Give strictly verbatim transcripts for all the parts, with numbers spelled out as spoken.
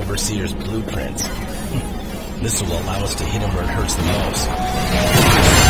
Overseer's blueprints. This will allow us to hit him where it hurts the most.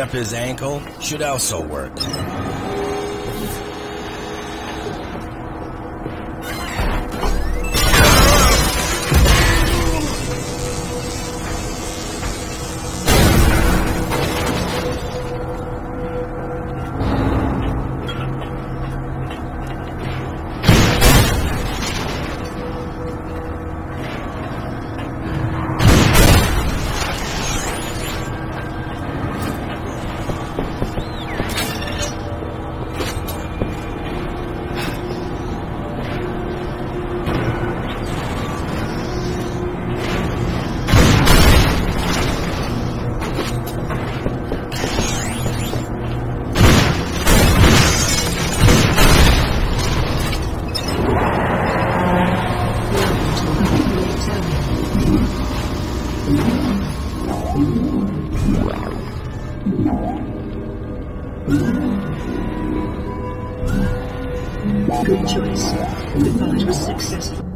Up his ankle should also work. Good choice. The fight was successful.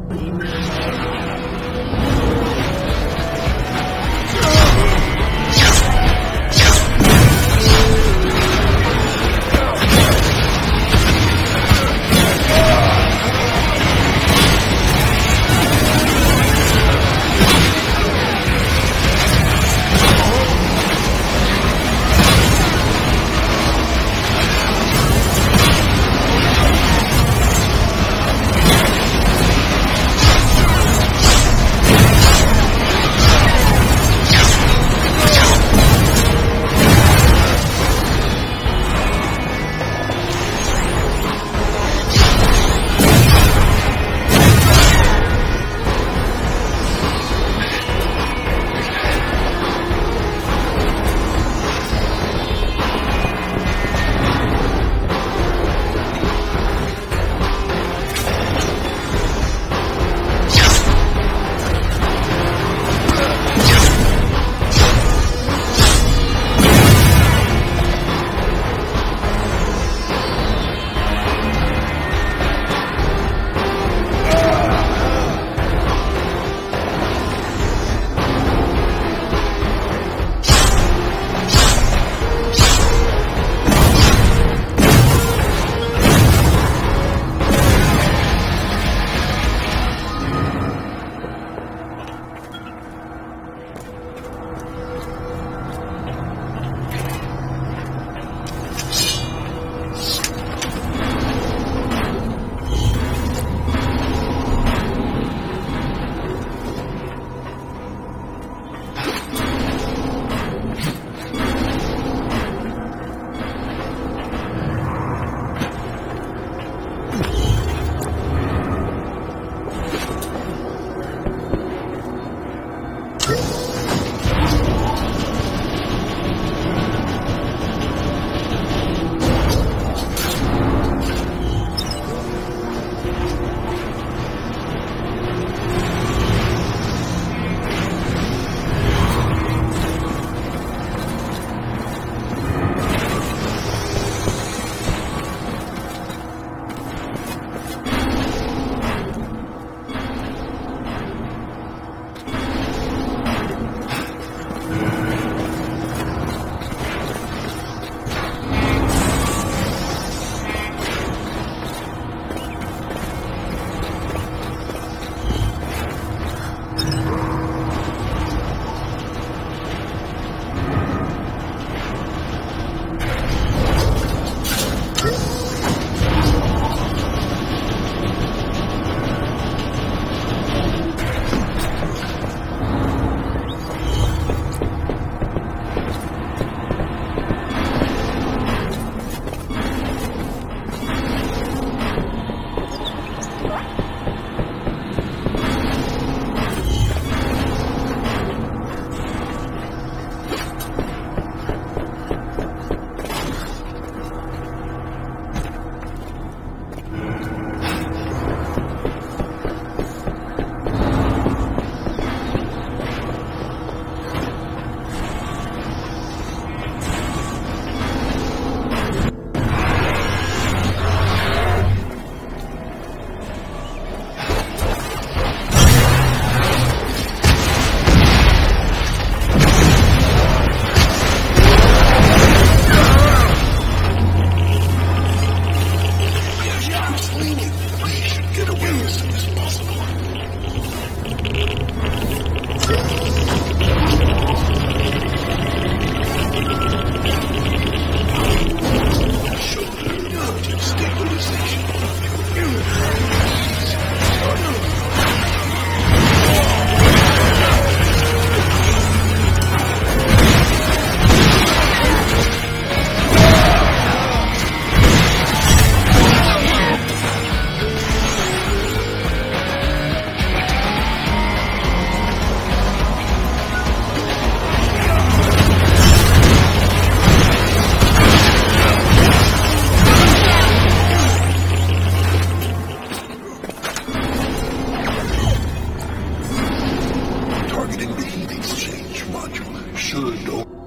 Should